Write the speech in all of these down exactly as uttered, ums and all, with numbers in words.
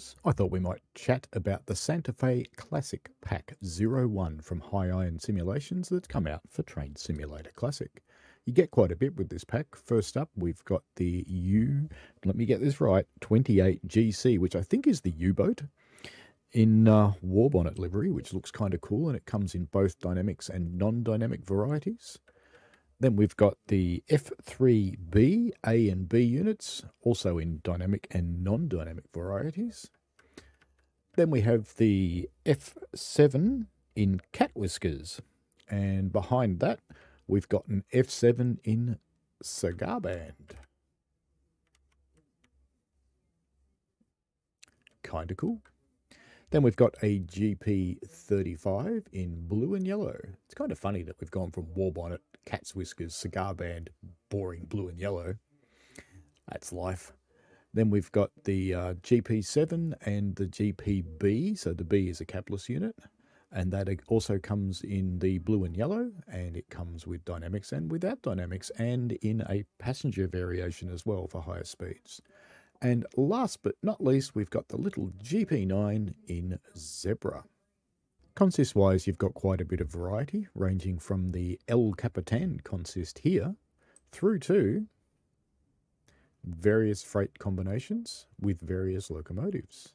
Simulations, I thought we might chat about the Santa Fe Classic Pack oh one from High Iron Simulations that's come out for Train Simulator Classic. You get quite a bit with this pack. First up, we've got the U, let me get this right, twenty-eight G C, which I think is the U-boat in uh, Warbonnet livery, which looks kind of cool, and it comes in both dynamics and non-dynamic varieties. Then we've got the F three B, A and B units, also in dynamic and non-dynamic varieties. Then we have the F seven in cat whiskers. And behind that, we've got an F seven in cigar band. Kind of cool. Then we've got a G P thirty-five in blue and yellow. It's kind of funny that we've gone from Warbonnet, cat's whiskers, cigar band, boring blue and yellow. That's life. Then we've got the uh, G P seven and the G P B. So the B is a capless unit. And that also comes in the blue and yellow. And it comes with dynamics and without dynamics. And in a passenger variation as well for higher speeds. And last but not least, we've got the little G P nine in Zebra. Consist-wise, you've got quite a bit of variety, ranging from the El Capitan consist here through to various freight combinations with various locomotives.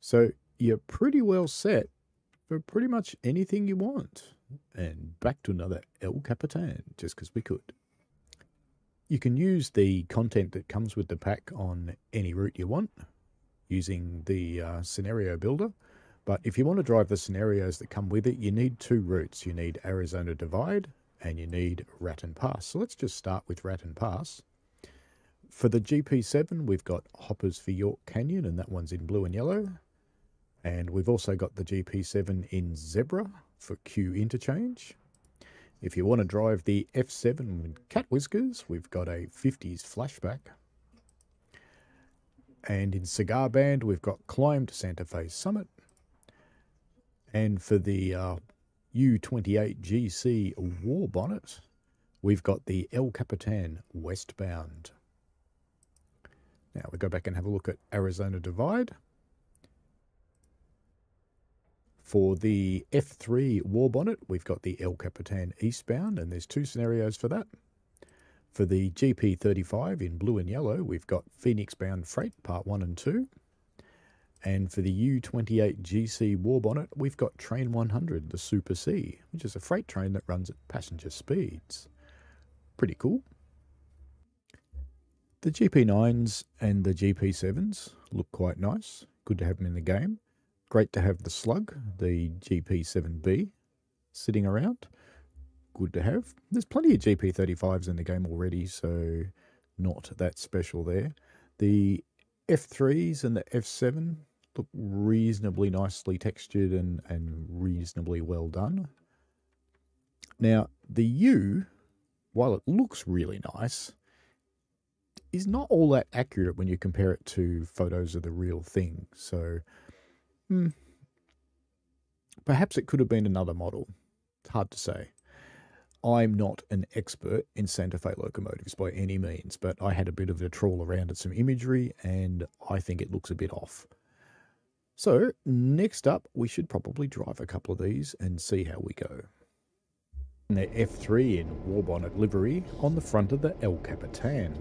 So you're pretty well set for pretty much anything you want. And back to another El Capitan, just because we could. You can use the content that comes with the pack on any route you want using the uh, scenario builder. But if you want to drive the scenarios that come with it, you need two routes. You need Arizona Divide and you need Raton Pass. So let's just start with Raton Pass. For the G P seven, we've got hoppers for York Canyon, and that one's in blue and yellow. And we've also got the G P seven in Zebra for Q Interchange. If you want to drive the F seven with cat whiskers, we've got a fifties flashback. And in cigar band, we've got Climb to Santa Fe Summit. And for the uh, U twenty-eight G C Warbonnet, we've got the El Capitan Westbound. Now we go back and have a look at Arizona Divide. For the F three Warbonnet, we've got the El Capitan Eastbound, and there's two scenarios for that. For the G P thirty-five in blue and yellow, we've got Phoenix-bound freight, part one and two. And for the U twenty-eight G C Warbonnet, we've got Train one hundred, the Super C, which is a freight train that runs at passenger speeds. Pretty cool. The G P nines and the G P sevens look quite nice. Good to have them in the game. Great to have the slug, the G P seven B, sitting around. Good to have. There's plenty of G P thirty-fives in the game already, so not that special there. The F threes and the F seven look reasonably nicely textured and, and reasonably well done. Now, the U, while it looks really nice, is not all that accurate when you compare it to photos of the real thing. So, hmm, perhaps it could have been another model. It's hard to say. I'm not an expert in Santa Fe locomotives by any means, but I had a bit of a trawl around at some imagery and I think it looks a bit off. So next up, we should probably drive a couple of these and see how we go. And the F three in Warbonnet livery on the front of the El Capitan.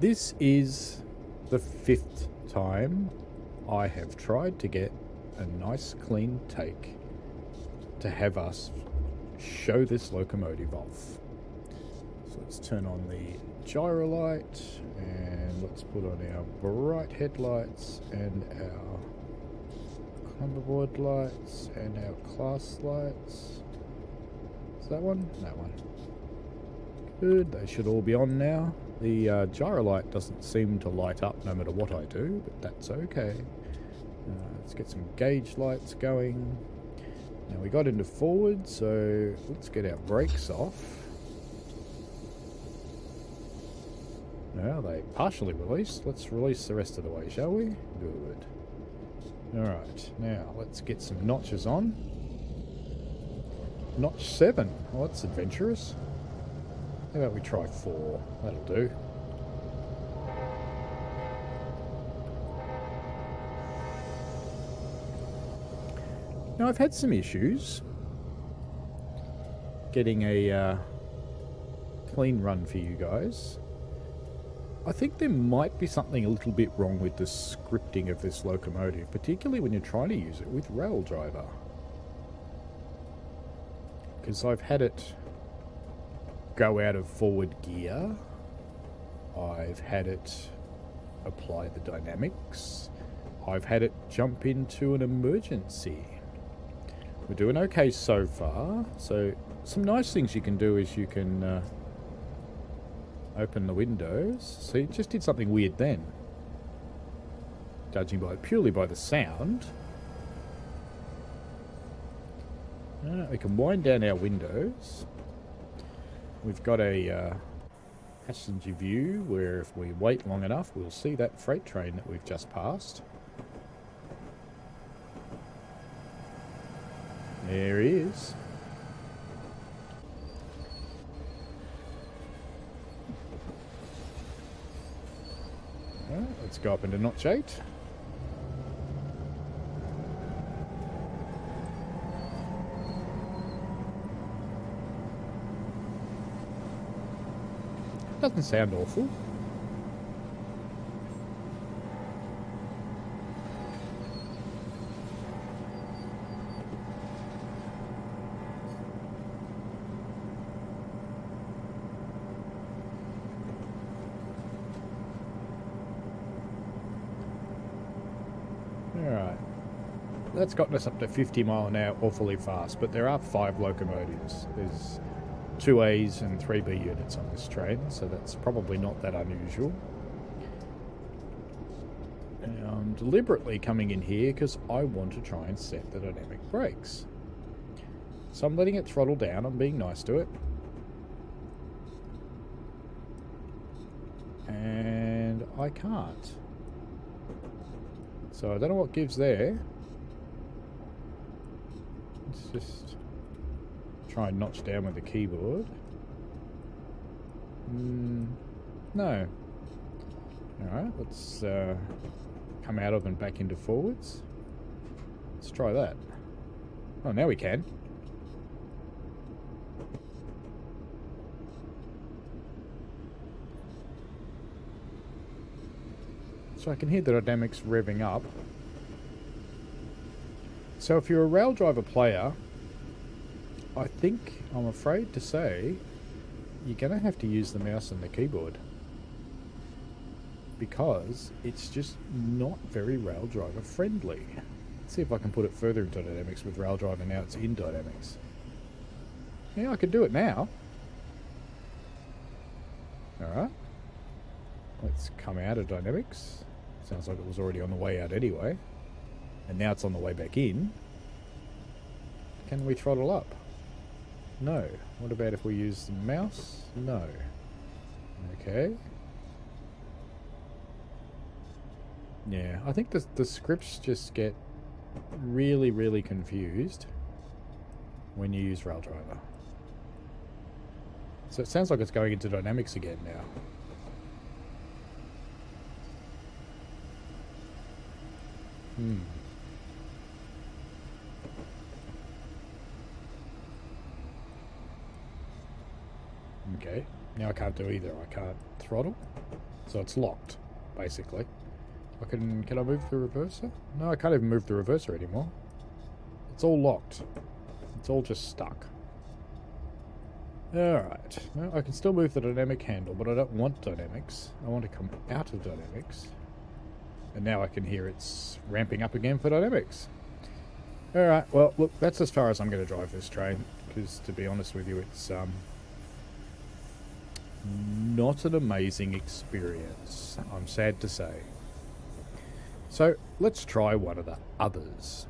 This is the fifth time I have tried to get a nice clean take to have us show this locomotive off. So let's turn on the gyro light and let's put on our bright headlights and our clamberboard lights and our class lights. Is that one? That one. Good, they should all be on now. The uh, gyro light doesn't seem to light up no matter what I do, but that's okay. Uh, let's get some gauge lights going. Now we got into forward, so let's get our brakes off. Now they partially released. Let's release the rest of the way, shall we? Good. Alright, now let's get some notches on. Notch seven. Well, that's adventurous. How about we try four? That'll do. Now, I've had some issues getting a uh, clean run for you guys. I think there might be something a little bit wrong with the scripting of this locomotive, particularly when you're trying to use it with RailDriver. Because I've had it go out of forward gear, I've had it apply the dynamics, I've had it jump into an emergency. We're doing okay so far. So some nice things you can do is you can uh, open the windows. So it just did something weird then, judging by purely by the sound. Uh, we can wind down our windows. We've got a uh, passenger view where if we wait long enough we'll see that freight train that we've just passed. There he is. Right, let's go up into notch eight. Doesn't sound awful. That's gotten us up to fifty mile an hour awfully fast, but there are five locomotives. There's two A's and three B units on this train, so that's probably not that unusual. And I'm deliberately coming in here because I want to try and set the dynamic brakes. So I'm letting it throttle down, I'm being nice to it. And I can't. So I don't know what gives there. Let's just try and notch down with the keyboard. Mm, no. Alright, let's uh, come out of and back into forwards. Let's try that. Oh, now we can. So I can hear the dynamics revving up. So if you're a RailDriver player, I think, I'm afraid to say, you're going to have to use the mouse and the keyboard, because it's just not very RailDriver friendly. Let's see if I can put it further into dynamics with RailDriver now it's in dynamics. Yeah, I could do it now. Alright. Let's come out of dynamics. Sounds like it was already on the way out anyway. And now it's on the way back in. Can we throttle up? No. What about if we use the mouse? No. Okay. Yeah, I think the, the scripts just get really, really confused when you use RailDriver. So it sounds like it's going into dynamics again now. Hmm. Okay, now I can't do either. I can't throttle, so it's locked, basically. I can, can I move the reverser? No, I can't even move the reverser anymore. It's all locked. It's all just stuck. Alright, well, I can still move the dynamic handle, but I don't want dynamics. I want to come out of dynamics. And now I can hear it's ramping up again for dynamics. Alright, well, look, that's as far as I'm going to drive this train, because to be honest with you, it's... um. not an amazing experience, I'm sad to say. So let's try one of the others.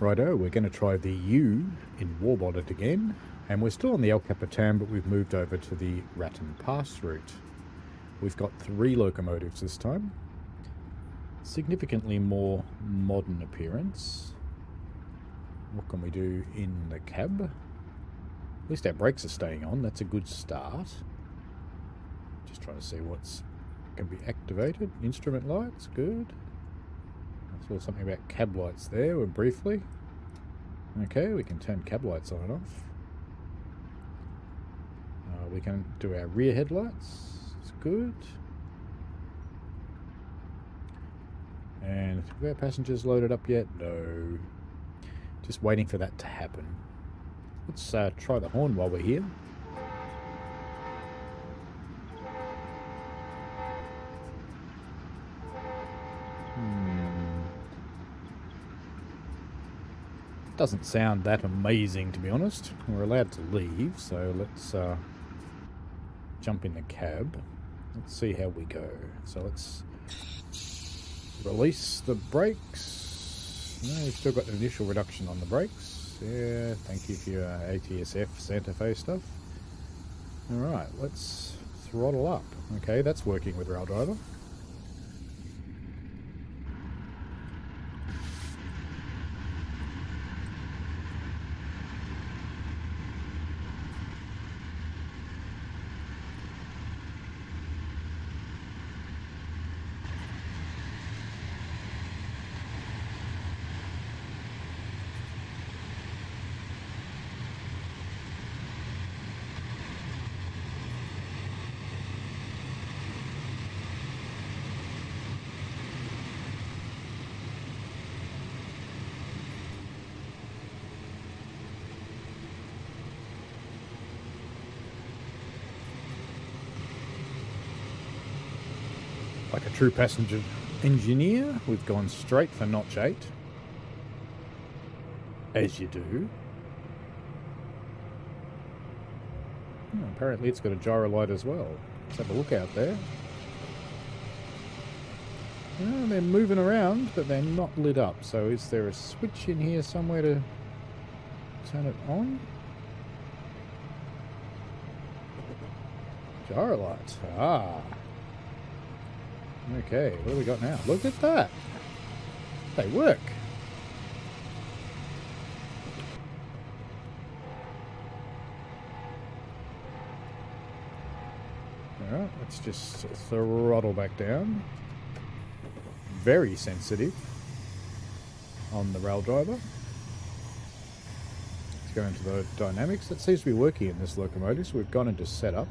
Righto, we're going to try the U in Warbonnet again, and we're still on the El Capitan, but we've moved over to the Raton Pass route. We've got three locomotives this time. Significantly more modern appearance. What can we do in the cab? At least our brakes are staying on, that's a good start. Just trying to see what's can be activated. Instrument lights, good. Saw something about cab lights there, or briefly. Okay, we can turn cab lights on and off. Uh, we can do our rear headlights. It's good. And have our passengers loaded up yet? No. Just waiting for that to happen. Let's uh, try the horn while we're here. Hmm. Doesn't sound that amazing, to be honest. We're allowed to leave, so let's uh, jump in the cab. Let's see how we go. So let's release the brakes. No, we've still got an initial reduction on the brakes. Yeah, thank you for your A T S F Santa Fe stuff. Alright, let's throttle up. Okay, that's working with RailDriver. Like a true passenger engineer, we've gone straight for notch eight, as you do. Hmm, apparently it's got a gyro light as well. Let's have a look out there. Oh, they're moving around, but they're not lit up. So is there a switch in here somewhere to turn it on? Gyro light. Ah. Okay, what do we got now? Look at that! They work! Alright, let's just throttle back down. Very sensitive on the RailDriver. Let's go into the dynamics. That seems to be working in this locomotive, so we've gone into setup.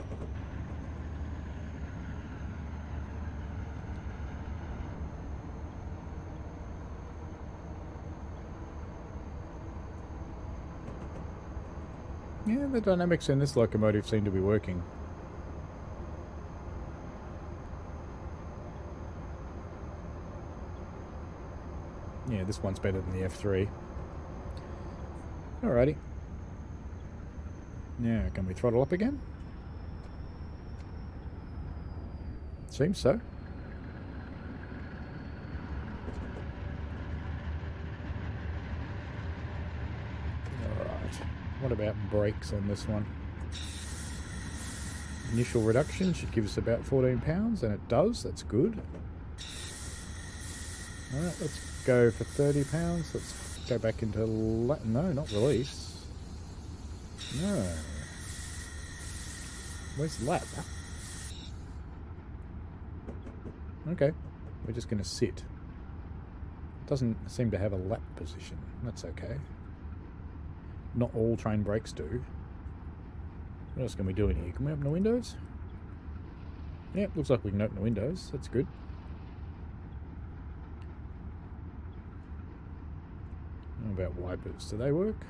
Yeah, the dynamics in this locomotive seem to be working. Yeah, this one's better than the F three. Alrighty. Now, can we throttle up again? Seems so. What about brakes on this one? Initial reduction should give us about fourteen pounds, and it does. That's good. All right, let's go for thirty pounds. Let's go back into la no, not release. No. Where's lap? Okay, we're just going to sit. Doesn't seem to have a lap position. That's okay. Not all train brakes do. What else can we do in here? Can we open the windows? Yep, looks like we can open the windows. That's good. How about wipers? Do they work?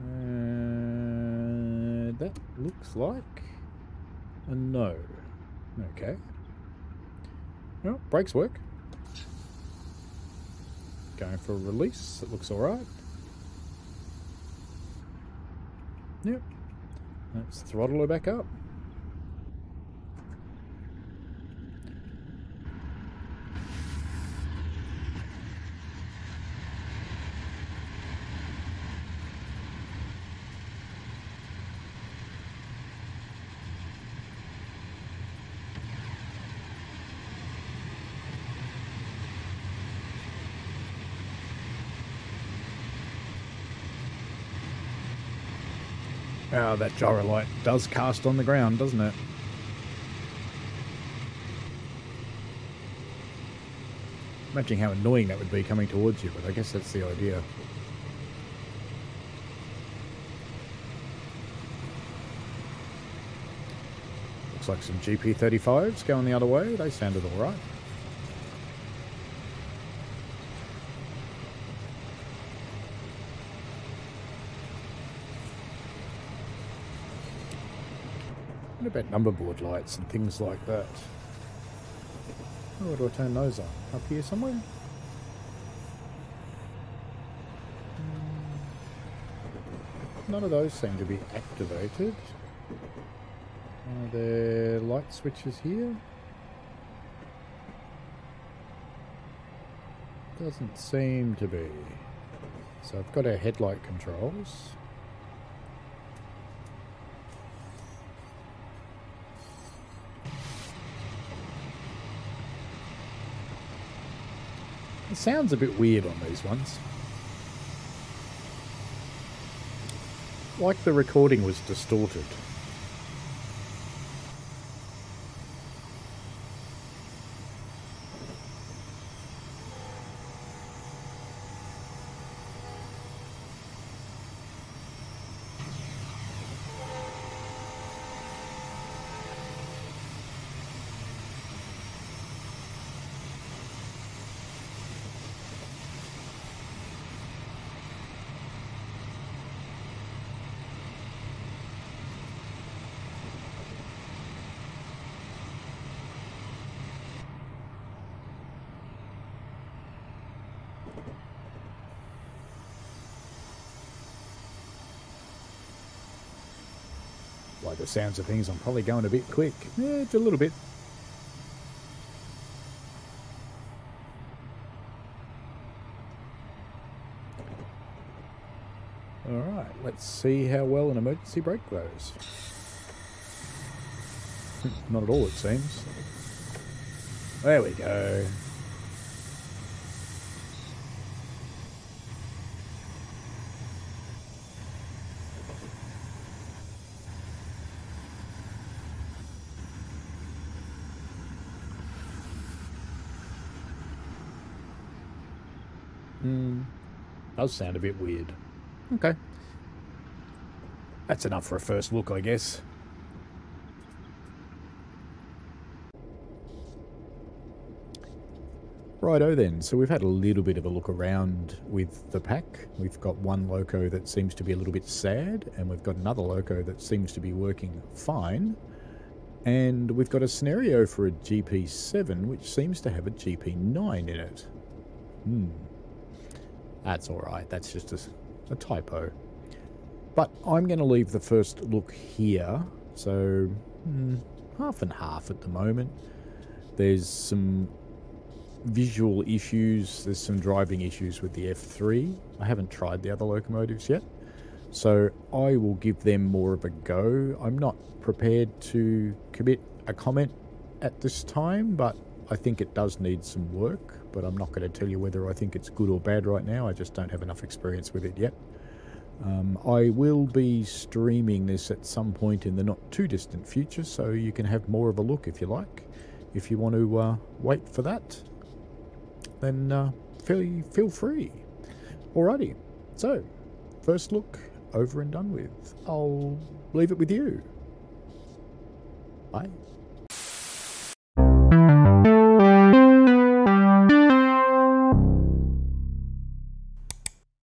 Uh, that looks like a no. Okay. Well, brakes work. Going for a release, it looks alright. Yep. Let's throttle her back up. Oh, that gyro light does cast on the ground, doesn't it? Imagine how annoying that would be coming towards you, but I guess that's the idea. Looks like some G P thirty-fives going the other way. They sounded all right. What about number board lights and things like that? Oh, where do I turn those on? Up here somewhere? None of those seem to be activated. Are there light switches here? Doesn't seem to be. So I've got our headlight controls. It sounds a bit weird on these ones. Like the recording was distorted. By the sounds of things, I'm probably going a bit quick. Yeah, it's a little bit. Alright, let's see how well an emergency brake goes. Not at all, it seems. There we go. Does sound a bit weird. Okay. That's enough for a first look, I guess. Righto then, so we've had a little bit of a look around with the pack. We've got one loco that seems to be a little bit sad, and we've got another loco that seems to be working fine. And we've got a scenario for a G P seven, which seems to have a G P nine in it. Hmm. That's alright, that's just a, a typo. But I'm going to leave the first look here, so mm, half and half at the moment. There's some visual issues, there's some driving issues with the F three. I haven't tried the other locomotives yet, so I will give them more of a go. I'm not prepared to commit a comment at this time, but I think it does need some work, but I'm not going to tell you whether I think it's good or bad right now. I just don't have enough experience with it yet. Um, I will be streaming this at some point in the not too distant future, so you can have more of a look if you like. If you want to uh, wait for that, then uh, feel, feel free. Alrighty, so first look over and done with. I'll leave it with you. Bye.